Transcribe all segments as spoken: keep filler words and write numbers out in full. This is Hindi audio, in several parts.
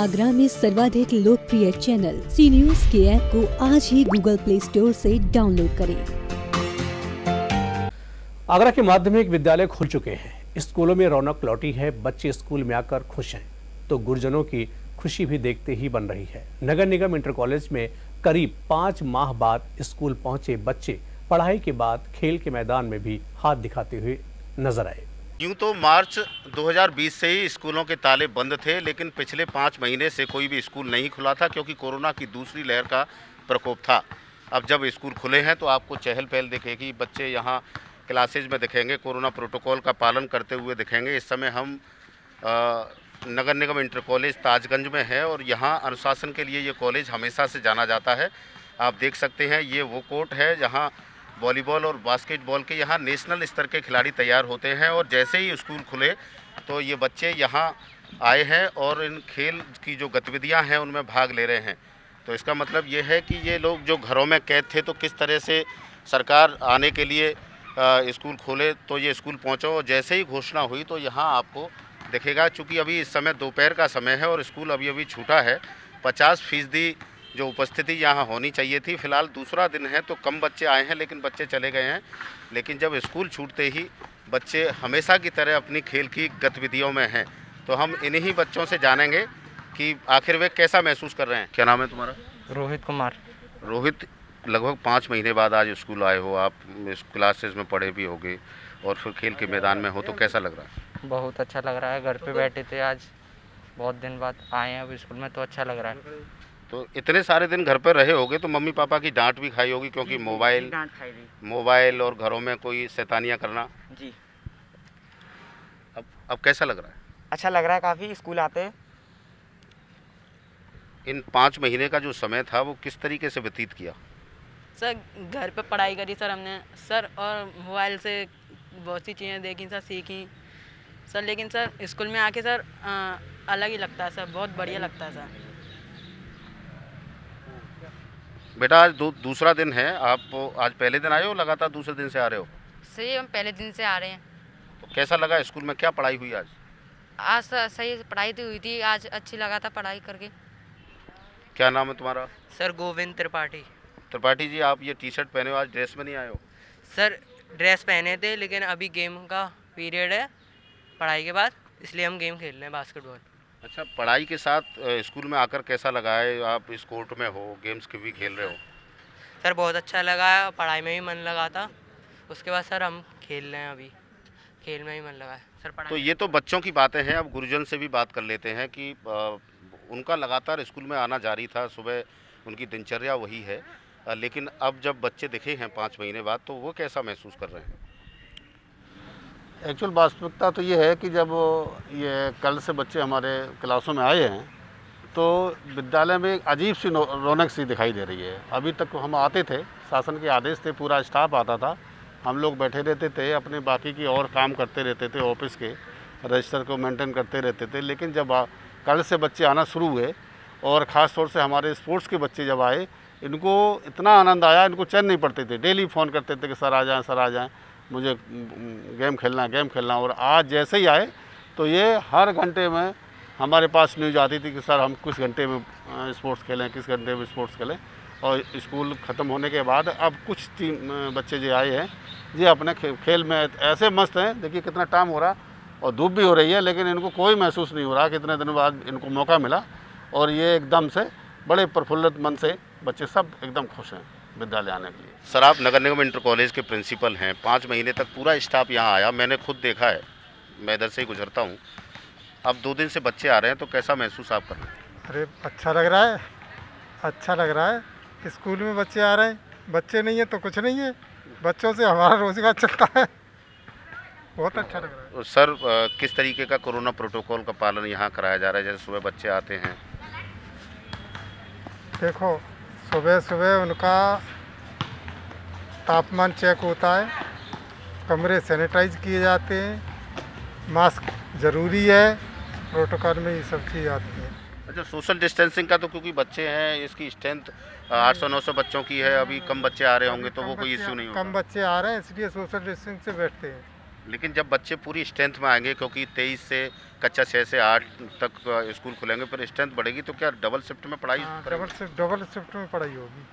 आगरा में सर्वाधिक लोकप्रिय चैनल सी न्यूज़ के ऐप को आज ही गूगल प्ले स्टोर से डाउनलोड करें। आगरा के माध्यमिक विद्यालय खुल चुके हैं, स्कूलों में रौनक लौटी है, बच्चे स्कूल में आकर खुश हैं, तो गुरुजनों की खुशी भी देखते ही बन रही है। नगर निगम इंटर कॉलेज में करीब पाँच माह बाद स्कूल पहुँचे बच्चे पढ़ाई के बाद खेल के मैदान में भी हाथ दिखाते हुए नजर आए। यूँ तो मार्च दो हज़ार बीस से ही स्कूलों के ताले बंद थे, लेकिन पिछले पाँच महीने से कोई भी स्कूल नहीं खुला था क्योंकि कोरोना की दूसरी लहर का प्रकोप था। अब जब स्कूल खुले हैं तो आपको चहल पहल दिखेगी, बच्चे यहाँ क्लासेज में दिखेंगे, कोरोना प्रोटोकॉल का पालन करते हुए दिखेंगे। इस समय हम आ, नगर निगम इंटर कॉलेज ताजगंज में है और यहाँ अनुशासन के लिए ये कॉलेज हमेशा से जाना जाता है। आप देख सकते हैं ये वो कोर्ट है जहाँ वॉलीबॉल और बास्केटबॉल के यहाँ नेशनल स्तर के खिलाड़ी तैयार होते हैं और जैसे ही स्कूल खुले तो ये बच्चे यहाँ आए हैं और इन खेल की जो गतिविधियाँ हैं उनमें भाग ले रहे हैं। तो इसका मतलब ये है कि ये लोग जो घरों में कैद थे तो किस तरह से सरकार आने के लिए स्कूल खोले तो ये स्कूल पहुँचो और जैसे ही घोषणा हुई तो यहाँ आपको दिखेगा। चूँकि अभी इस समय दोपहर का समय है और स्कूल अभी अभी छूटा है, पचास फीसदी जो उपस्थिति यहाँ होनी चाहिए थी। फिलहाल दूसरा दिन है तो कम बच्चे आए हैं, लेकिन बच्चे चले गए हैं। लेकिन जब स्कूल छूटते ही बच्चे हमेशा की तरह अपनी खेल की गतिविधियों में हैं, तो हम इन्हीं बच्चों से जानेंगे कि आखिर वे कैसा महसूस कर रहे हैं। क्या नाम है तुम्हारा? रोहित कुमार। रोहित, लगभग पाँच महीने बाद आज स्कूल आए हो, आप क्लासेज में पढ़े भी होगे और फिर खेल के मैदान में हो, तो कैसा लग रहा है? बहुत अच्छा लग रहा है, घर पर बैठे थे, आज बहुत दिन बाद आए हैं अब स्कूल में तो अच्छा लग रहा है। तो इतने सारे दिन घर पर रहे होगे तो मम्मी पापा की डांट भी खाई होगी क्योंकि मोबाइल मोबाइल और घरों में कोई शैतानियाँ करना। जी, अब अब कैसा लग रहा है? अच्छा लग रहा है काफ़ी। स्कूल आते इन पाँच महीने का जो समय था वो किस तरीके से व्यतीत किया? सर, घर पर पढ़ाई करी सर हमने सर, और मोबाइल से बहुत सी चीज़ें देखी सर, सीखी सर, लेकिन सर स्कूल में आके सर आ, अलग ही लगता है सर, बहुत बढ़िया लगता है सर। बेटा आज दू, दूसरा दिन है, आप आज पहले दिन आए हो, लगातार दूसरे दिन से आ रहे हो? सही, हम पहले दिन से आ रहे हैं। तो कैसा लगा स्कूल में, क्या पढ़ाई हुई आज? आज सही पढ़ाई तो हुई थी, आज अच्छी लगा था पढ़ाई करके। क्या नाम है तुम्हारा? सर गोविंद त्रिपाठी। त्रिपाठी जी, आप ये टी शर्ट पहने हो, आज ड्रेस में नहीं आए हो? सर ड्रेस पहने थे लेकिन अभी गेम का पीरियड है पढ़ाई के बाद, इसलिए हम गेम खेल रहे हैं, बास्केटबॉल। अच्छा, पढ़ाई के साथ स्कूल में आकर कैसा लगा है? आप इस कोर्ट में हो, गेम्स के भी खेल रहे हो? सर बहुत अच्छा लगा है, पढ़ाई में भी मन लगा था, उसके बाद सर हम खेल रहे हैं, अभी खेल में भी मन लगा है सर। पढ़ाई तो ये तो बच्चों की बातें हैं, अब गुरुजन से भी बात कर लेते हैं कि उनका लगातार स्कूल में आना जारी था, सुबह उनकी दिनचर्या वही है, लेकिन अब जब बच्चे दिखे हैं पाँच महीने बाद तो वो कैसा महसूस कर रहे हैं? एक्चुअल वास्तविकता तो ये है कि जब ये कल से बच्चे हमारे क्लासों में आए हैं तो विद्यालय में एक अजीब सी रौनक सी दिखाई दे रही है। अभी तक हम आते थे, शासन के आदेश थे, पूरा स्टाफ आता था, हम लोग बैठे रहते थे, अपने बाकी की और काम करते रहते थे, ऑफिस के रजिस्टर को मेंटेन करते रहते थे। लेकिन जब कल से बच्चे आना शुरू हुए और ख़ास तौर से हमारे स्पोर्ट्स के बच्चे जब आए, इनको इतना आनंद आया, इनको चैन नहीं पड़ते थे, डेली फ़ोन करते थे कि सर आ जाएँ, सर आ जाएँ, मुझे गेम खेलना गेम खेलना। और आज जैसे ही आए तो ये हर घंटे में हमारे पास न्यूज आती थी कि सर हम किस घंटे में स्पोर्ट्स खेलें, किस घंटे में स्पोर्ट्स खेलें। और स्कूल ख़त्म होने के बाद अब कुछ टीम बच्चे जो आए हैं ये अपने खेल में ऐसे मस्त हैं। देखिए कितना टाइम हो रहा और धूप भी हो रही है, लेकिन इनको कोई महसूस नहीं हो रहा कि इतने दिन बाद इनको मौका मिला, और ये एकदम से बड़े प्रफुल्लित मन से बच्चे सब एकदम खुश हैं विद्यालय आने के लिए। सर आप नगर निगम इंटर कॉलेज के प्रिंसिपल हैं, पाँच महीने तक पूरा स्टाफ यहाँ आया, मैंने खुद देखा है, मैं इधर से ही गुजरता हूँ। अब दो दिन से बच्चे आ रहे हैं तो कैसा महसूस आप कर रहे हैं? अरे अच्छा लग रहा है, अच्छा लग रहा है, स्कूल में बच्चे आ रहे हैं, बच्चे नहीं है तो कुछ नहीं है, बच्चों से हमारा रोजगार चलता है, बहुत अच्छा लग रहा है। सर किस तरीके का कोरोना प्रोटोकॉल का पालन यहाँ कराया जा रहा है? जैसे सुबह बच्चे आते हैं, देखो सुबह सुबह उनका तापमान चेक होता है, कमरे सैनिटाइज किए जाते हैं, मास्क ज़रूरी है, प्रोटोकॉल में ये सब चीज़ आती है। अच्छा, सोशल डिस्टेंसिंग का तो क्योंकि बच्चे हैं, इसकी स्ट्रेंथ आठ सौ नौ सौ बच्चों की है, अभी कम बच्चे आ रहे होंगे तो वो कोई इश्यू नहीं होगा। कम बच्चे आ रहे हैं इसलिए सोशल डिस्टेंस से बैठते हैं। लेकिन जब बच्चे पूरी स्ट्रेंथ में आएंगे, क्योंकि तेईस से कक्षा छः से आठ तक स्कूल खुलेंगे, पर स्ट्रेंथ बढ़ेगी, तो क्या डबल शिफ्ट में पढ़ाई आ, डबल शिफ्ट डबल शिफ्ट में पढ़ाई होगी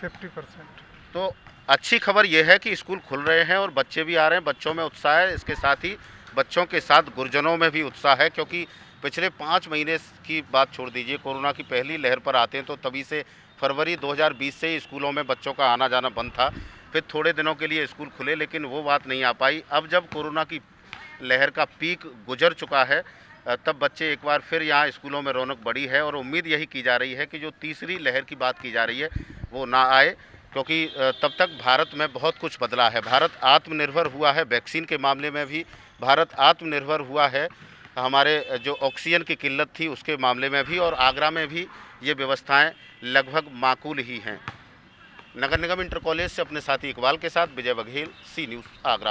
फिफ्टी परसेंट। तो अच्छी खबर यह है कि स्कूल खुल रहे हैं और बच्चे भी आ रहे हैं, बच्चों में उत्साह है। इसके साथ ही बच्चों के साथ गुरजनों में भी उत्साह है, क्योंकि पिछले पाँच महीने की बात छोड़ दीजिए, कोरोना की पहली लहर पर आते हैं तो तभी से फरवरी दो हज़ार बीस से ही स्कूलों में बच्चों का आना जाना बंद था। फिर थोड़े दिनों के लिए स्कूल खुले, लेकिन वो बात नहीं आ पाई। अब जब कोरोना की लहर का पीक गुजर चुका है, तब बच्चे एक बार फिर यहाँ स्कूलों में रौनक बढ़ी है और उम्मीद यही की जा रही है कि जो तीसरी लहर की बात की जा रही है वो ना आए, क्योंकि तब तक भारत में बहुत कुछ बदला है। भारत आत्मनिर्भर हुआ है, वैक्सीन के मामले में भी भारत आत्मनिर्भर हुआ है, हमारे जो ऑक्सीजन की किल्लत थी उसके मामले में भी, और आगरा में भी ये व्यवस्थाएं लगभग माकूल ही हैं। नगर निगम इंटर कॉलेज से अपने साथी इकबाल के साथ विजय बघेल, सी न्यूज़ आगरा।